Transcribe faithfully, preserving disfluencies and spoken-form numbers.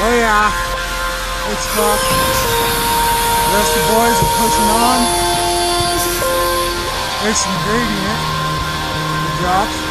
Oh yeah, it's fucked. The rest of the boys are pushing on. There's some gravy in it. Good job.